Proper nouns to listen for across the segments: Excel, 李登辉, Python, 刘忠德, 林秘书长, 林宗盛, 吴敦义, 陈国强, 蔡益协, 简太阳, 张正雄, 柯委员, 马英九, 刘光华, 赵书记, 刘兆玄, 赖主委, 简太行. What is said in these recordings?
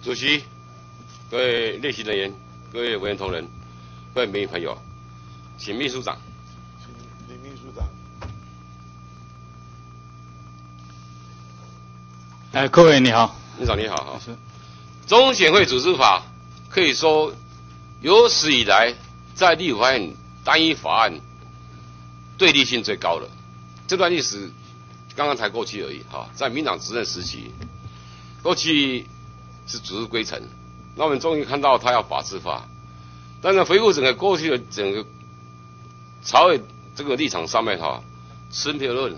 主席、各位列席人员、各位委员同仁、各位民意朋友，请秘书长。请李秘书长。哎，各位你好，秘书长你好哈。是。中选会组织法可以说有史以来在立法院单一法案对立性最高的。这段历史刚刚才过去而已哈，在民党执政时期，过去。 是指日归尘，那我们终于看到他要法制化。但是回顾整个过去的整个朝委这个立场上面哈，持平论。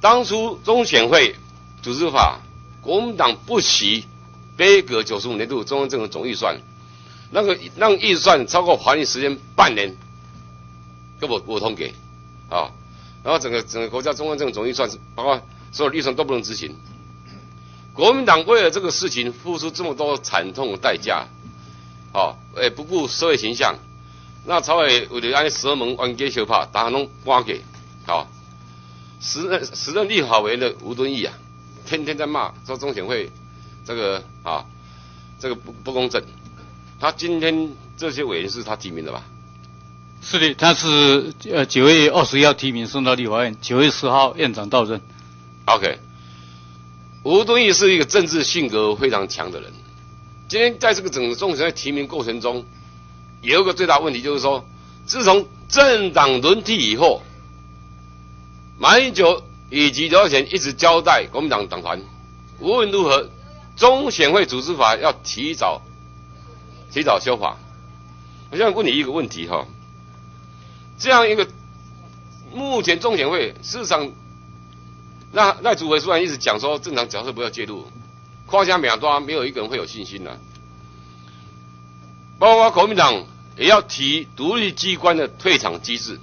当初中选会组织法，国民党不惜杯葛95年度中央政府总预算，那个让预算超过法定时间半年，给我通给啊，然后整个国家中央政府总预算包括所有预算都不能执行。 国民党为了这个事情付出这么多惨痛的代价，哦，也不顾社会形象。那朝委为了按十二门冤家相拍，打拢搬给，好、哦。时任立法委员的吴敦义啊，天天在骂说中选会这个啊、哦，这个不公正。他今天这些委员是他提名的吧？是的，他是9月21号提名送到立法院，9月10号院长到任。OK。 吴敦义是一个政治性格非常强的人。今天在这个整个中选会提名过程中，有一个最大问题就是说，自从政党轮替以后，马英九以及刘贤一直交代国民党党团，无论如何，中选会组织法要提早修法。我想问你一个问题哈，这样一个目前中选会市场。 那赖主委虽然一直讲说政党角色不要介入，夸下秒抓，没有一个人会有信心的、啊。包括国民党也要提独立机关的退场机制。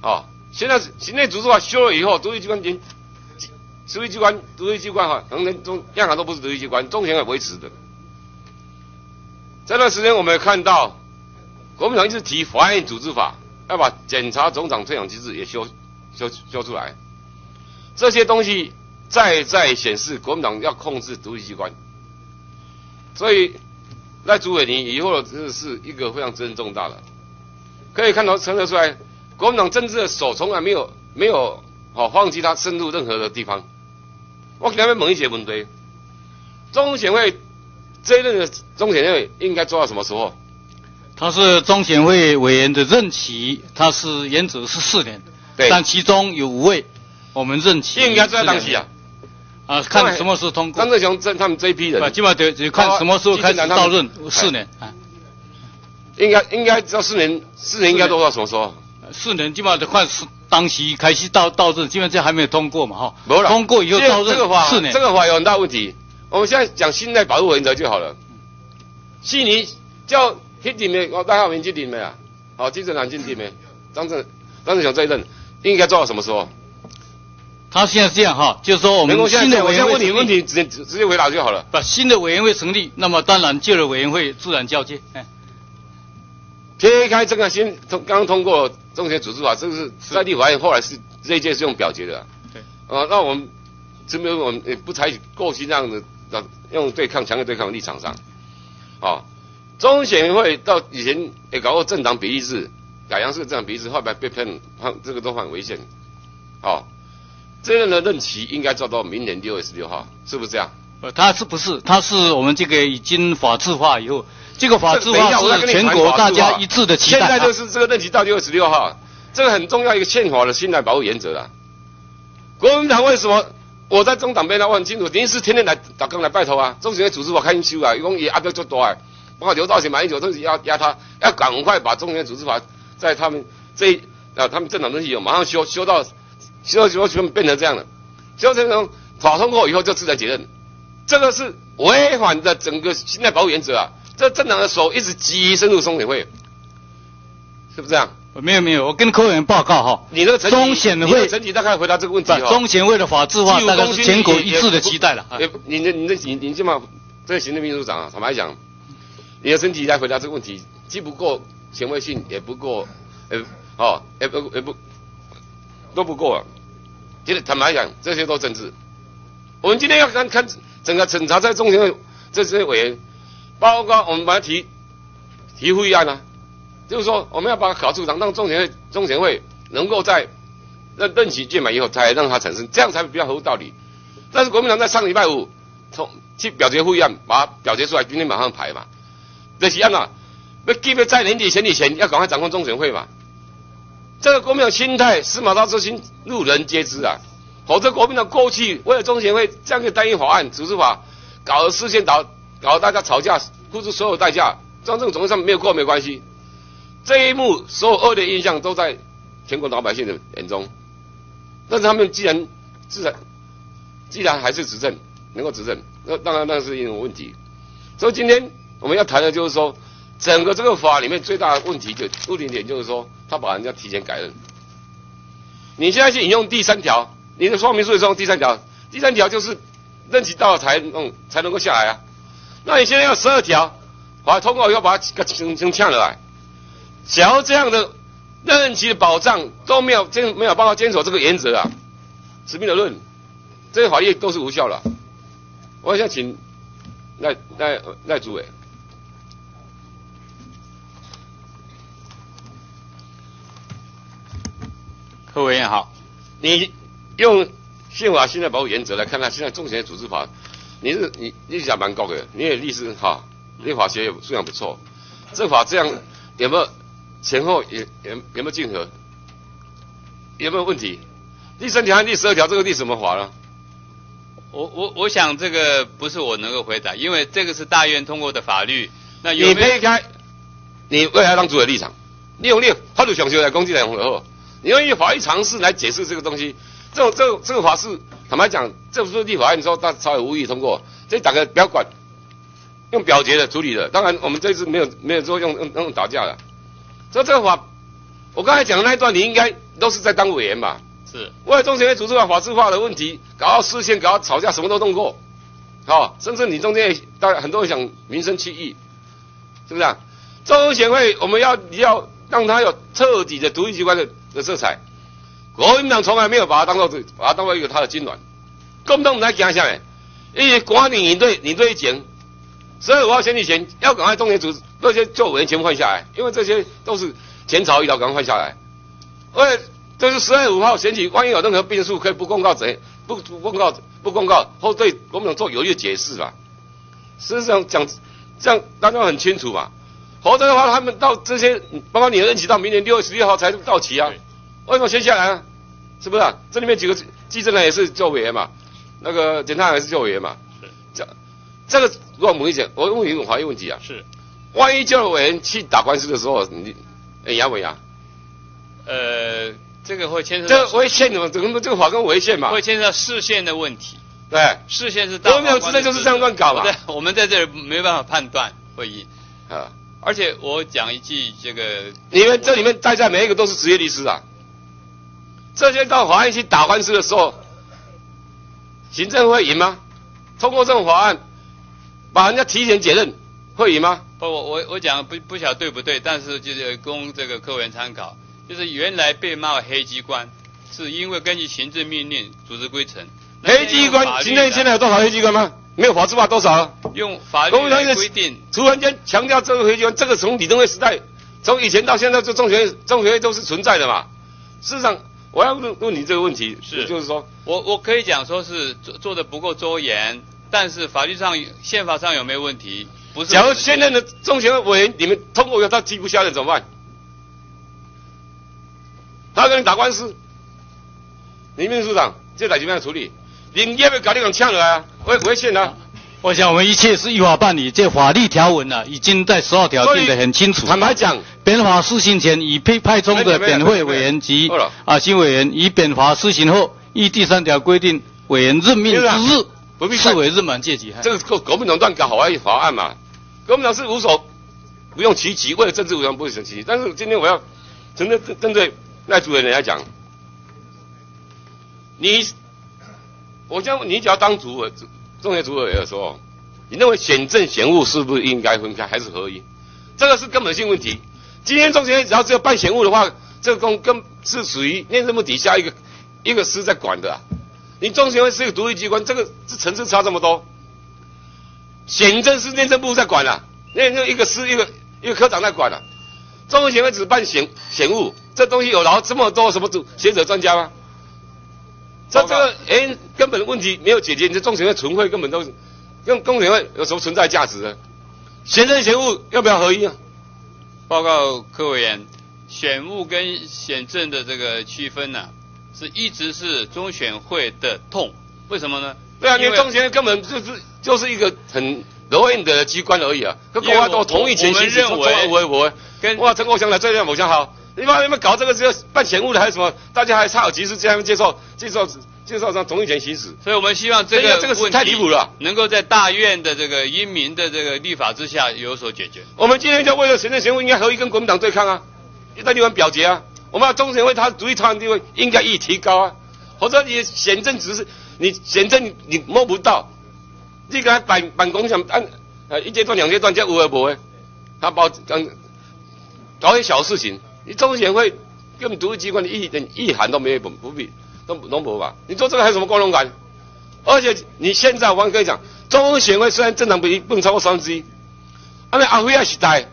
啊、哦，现在行政组织法修了以后，独立机关连独立机关哈，可能连央行都不是独立机关，中选会维持的。这段时间我们看到，国民党一直提法院组织法，要把检察总长退场机制也修出来。 这些东西再显示国民党要控制独立机关，所以赖主委你以后真的是一个非常责任重大的，可以看到呈现出来，国民党政治的手从来没有好、哦、放弃它深入任何的地方。我给他们猛一些问题，中选会这一任的中选会应该做到什么时候？他是中选会委员的任期，他是原则是4年，但其中有5位。 我们任期应该在当期啊，啊，看什么时候通过。张正雄他们这一批人，基本上得看什么时候开始到任4年啊。应该到4年应该都到什么时候？4年基本上得看当期开始到任，基本上还没有通过嘛哈。没有了。通过以后到任4年。这个法有很大问题。我们现在讲信赖保护原则就好了。悉尼叫黑底没？哦，戴浩明进底没啊？好，金正男进底没？张正雄这一任应该做到什么时候？ 他现在是这样哈，就是说我们新的委员会成立，问题直接回答就好了。把新的委员会成立，那么当然旧的委员会自然交接。哎，撇开这个新刚通过中选组织法，这个是在立法院后来是这一届是用表决的、啊。对。啊，那我们这边我们也不采取过去那样的用对抗强烈对抗的立场上，啊，中选会到以前也搞过政党比例制，改良式政党比例制，后来被骗，这个都很危险，啊。 这样的任期应该做到明年6月16号，是不是这样？他是不是？他是我们这个已经法制化以后，这个法制化是全国大家一致的期待。现在就是这个任期到6月16号，这个很重要一个宪法的信赖保护原则啊。国民党为什么？我在中党边呢，我很清楚，您是天天来打工来拜托啊，中选会组织法开修啊，一共也压不就多啊。包括刘兆玄、马英九都是压他，要赶快把中选会组织法在他们这啊他们政党轮替有马上修到。 修变成这样了，修成法通过以后就自然解任，这个是违反的整个信赖保护原则啊！这政党的手一直急于深入中选会，是不是这样？没有，我跟柯委员报告哈，你那个中选会整体大概回答这个问题哈。中选会的法制化大概是全国一致的期待了。你这么这个行政秘书长啊，坦白讲，你的身体来回答这个问题，既不够权威性，也不够，都不够啊！其实坦白讲，这些都政治。我们今天要看整个审查在中评委这些委员，包括我们把它提会案啊，就是说我们要把考处长让中评委能够在任期届满以后才让它产生，这样才比较合乎道理。但是国民党在上礼拜五去表决会案，把它表决出来，今天马上排嘛。这是安啊，要记得在年底前以前要赶快掌控中选会嘛。这个国民党心态，司马昭之心，路人皆知啊。否则国民党过去为了中选会这样一个单一法案、组织法，搞得事先搞得大家吵架，付出所有代价。专政总上没有过没关系，这一幕所有恶劣印象都在全国老百姓的眼中。但是他们既然还是执政，能够执政，那当然那是一种问题。所以今天我们要谈的就是说，整个这个法里面最大的问题点就是说，他把人家提前改任。你现在去引用第三条，你的说明书也是用第三条，第三条就是任期到了才能够下来啊。那你现在要12条，把它通过以后把它呛了来，想要这样的任期的保障都没有办法坚守这个原则啊，史密德论，这些法律都是无效了。我想请赖主委。各位委员好，你用宪法现在保护原则来看看现在中选组织法，你历史还蛮高的，你也历史哈，立法学也素养不错，这法这样有没有前后有没有竞合，有没有问题？第3条和第12条这个立什么法呢？我想这个不是我能够回答，因为这个是大院通过的法律。那有没有你可以开你未来当主的立场，利用法律上修来攻击来混合，你用法律常识来解释这个东西。这个法是坦白讲，这不是立法案，你说它稍微无意通过，这大概不要管，用表决的处理的。当然我们这次没有说用打架的。所以这个法，我刚才讲的那一段，你应该都是在当委员吧？是。为了中选会组织法法制化的问题，搞到事先搞到吵架，什么都弄过，好、哦，甚至你中间当然很多人想民生起义，是不是啊？中选会我们要让它有彻底的独立机关的色彩。国民党从来没有把它当做一个他的军团，共同来讲下来，因为国民你对前，所以我要选举前要赶快中选组那些旧委员全部换下来，因为这些都是前朝遗老，赶快换下来。而且这是12月5号选举，万一有任何变数，可以不公告后对国民党做有力的解释嘛。事实上讲，这样大家很清楚嘛。否则的话，他们到这些，包括你的任期到明年6月16号才到期啊。为什么先下来啊？是不是啊？这里面几个记者呢也是旧委员嘛，那个检察长也是旧委员嘛。这个如果我们讲，我问一个法律问题啊。是。万一旧委员去打官司的时候，你压不压？这个会牵涉到违宪的嘛？这个法跟违宪嘛？会牵涉到释宪的问题。对，释宪是大法官。我没有知道就是这样乱搞嘛。对，我们在这里没办法判断会议啊。而且我讲一句，这个你们这里面大家每一个都是职业律师啊。这些到法院去打官司的时候，行政会赢吗？通过这种法案，把人家提前解任，会赢吗？不，我讲不晓得对不对，但是就是供这个各位参考，就是原来被骂黑机关，是因为根据行政命令组织规程。黑机关，行政现在有多少黑机关吗？没有法制化多少、啊？用法律来规定。突然间强调这个黑机关，这个从李登辉时代，从以前到现在，就中学都是存在的嘛。事实上。我要问你这个问题，是就是说，我可以讲说是做的不够周延，但是法律上、宪法上有没有问题？不是。假如现在的中选委员你们通过以后他提不下任怎么办？他跟你打官司，林秘书长这打怎么样处理？你要不要搞这种呛了啊？违宪啊！我想我们一切是依法办理，这法律条文啊已经在12条定得很清楚。坦白讲，本法施行前已派充的本会委员及新委员，以本法施行后依第3条规定委员任命之日，视为任满届期。这个国民党乱搞法案嘛，国民党是无所不用其极，为了政治无所不用其极。但是今天我要针对赖主任来讲，我想你只要当主委。中学主委也有说，你认为选政选务是不是应该分开还是合一？这个是根本性问题。今天中学会只要办选务的话，这个是属于内政部底下一个司在管的、啊。你中学会是一个独立机关，这个层次差这么多，显政是内政部在管了、啊，一个科长在管了、啊。中文协会只办显务，这东西有劳这么多什么学者专家吗？这个根本问题没有解决，你这中选会存会根本都用中选会有什么存在价值呢？选政选务要不要合一啊？报告各委员，选务跟选政的这个区分呢、啊，是一直是中选会的痛。为什么呢？对啊，因为中选会根本就是一个很柔硬的机关而已啊。跟国外都同意前行，我跟哇陈国强来最让我讲好。你们搞这个只有办嫌恶的，还有什么？大家还差有急事，叫他们接受上同意权行使。所以我们希望这个是太离谱了，能够在大院的这个英明的这个立法之下有所解决。我们今天就为了行政嫌恶，应该合一跟国民党对抗啊，那你们表决啊。我们要中选会它独立参与地位应该予以提高啊，否则你显政只是你显政你摸不到，这个办公想按一阶段两阶段叫无为不为，他搞些小事情。你中选会根本独立机关的意涵都没有，不比都不吧？你做这个还有什么光荣感？而且你现在我跟你讲，中选会虽然正常不能超过1/3，按照阿辉亚时代，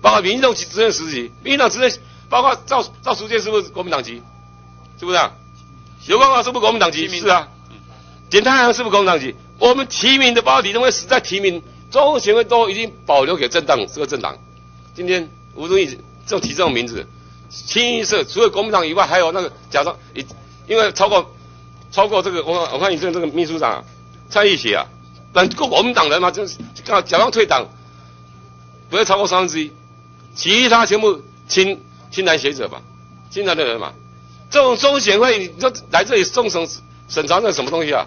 包括民进党执政时期，民进党执政包括赵书记是不是国民党籍？是不是啊？刘光华是不是国民党籍？是啊。简太行是不是国民党籍？我们提名的包括李登辉时代提名，中选会都已经保留给政党这个政党。今天吴敦义。就提这种名字，清一色除了国民党以外，还有那个假装，因为超过这个，我看你这个秘书长、啊、蔡益协啊，本过国民党人嘛，就是假装退党，不会超过1/3，其他全部青蓝学者嘛，青蓝的人嘛，这种中选会你就来这里送审查那什么东西啊？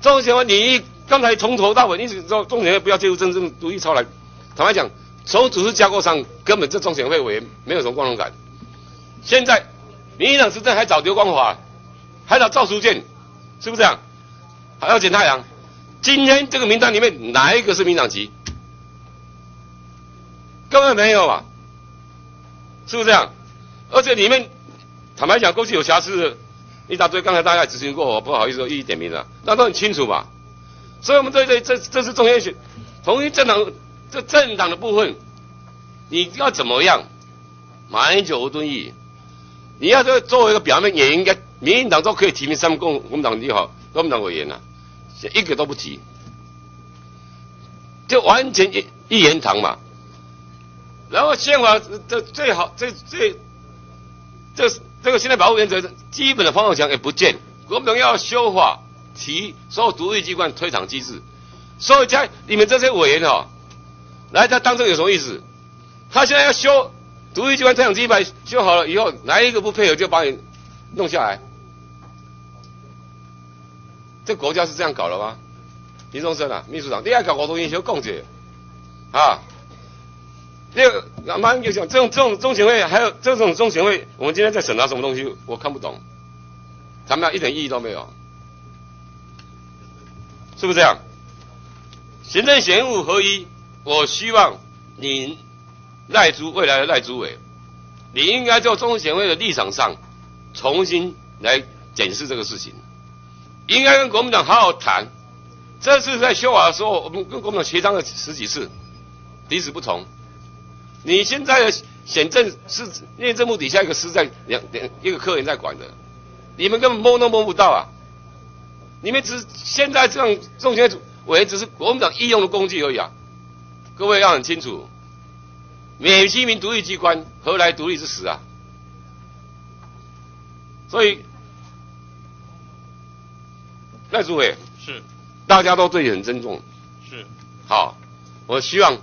中选会你刚才从头到尾一直说中选会不要介入政治独立操来，坦白讲。从组织架构上，根本这中选会委员没有什么光荣感。现在民进党执政还找刘光华，还找赵书建，是不是这样？还要简太阳。今天这个名单里面哪一个是民党籍？根本没有嘛，是不是这样？而且里面坦白讲，过去有瑕疵的一大堆，刚才大家咨询过我，不好意思一一点名了，那都很清楚嘛。所以我们这是中间选同一政党。这政党的部分，你要怎么样？马英九、吴敦义，你要作为一个表面，也应该民进党都可以提名3国民党也好，国民党委员啊，一个都不提，就完全一言堂嘛。然后宪法这最好这个现在保护原则基本的方向也不见，国民党要修法提所有独立机关退场机制，所以在你们这些委员哦。来，他当中有什么意思？他现在要修独立机关退场机制，修好了以后，哪一个不配合就把你弄下来？这国家是这样搞了吗？林宗盛啊，秘书长，你爱搞国统英雄共解啊？马英九讲，这种中选会，还有这种中选会，我们今天在审查什么东西？我看不懂，他们一点意义都没有，是不是这样？行政嫌恶合一。我希望你未来的赖主委，你应该就中选会的立场上重新来检视这个事情，应该跟国民党好好谈。这次在修法的时候，我们跟国民党协商了十几次，彼此不同。你现在的选政是内政部底下一个师在一个科员在管的，你们根本摸都摸不到啊！你们现在这样中选委员只是国民党御用的工具而已啊！各位要很清楚，美其名独立机关，何来独立之实啊？所以赖主委是大家都对你很尊重，是好。我希望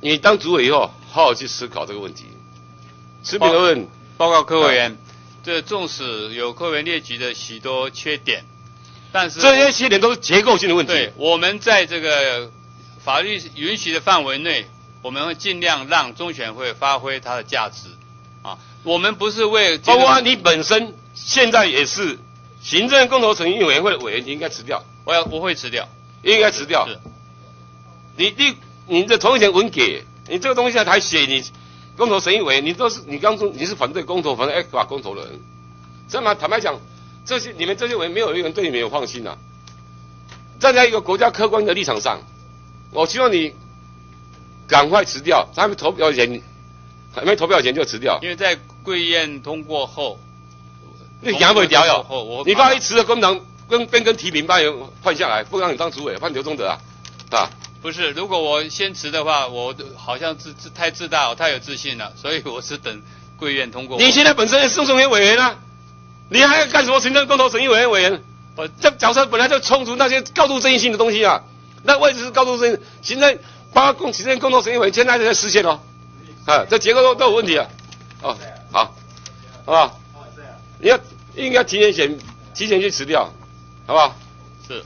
你当主委以后，好好去思考这个问题。持平而论，报告柯委员，这纵使有柯委员列举的许多缺点，但是这些缺点都是结构性的问题。对，我们在这个。法律允许的范围内，我们会尽量让中选会发挥它的价值，啊，我们不是为包括你本身现在也是行政共同审议委员会的委员，你应该辞掉。我会辞掉，应该辞掉。你的同选文给你这个东西还写你共同审议委员，你是反对公投，反对ECFA公投的人，这么坦白讲，这些你们这些委员没有一个人对你们有放心啊。站在一个国家客观的立场上，我希望你赶快辞掉，他们投票前还没投票前就辞掉。因为在贵院通过后，你讲不屌哟！你万一辞了工党，跟提名办换下来，不让你当主委，换刘忠德啊！啊，不是，如果我先辞的话，我好像太自大，我太有自信了，所以我是等贵院通过。你现在本身是送审委员啊，你还要干什么行政公投审议委员委员？我这角色本来就冲突那些高度争议性的东西啊，那位置是高度争议，行政包括行政公投审议委员现在在实现哦，啊，这结构都有问题啊，哦，好，好吧，你要应该提前去辞掉，好不好？是。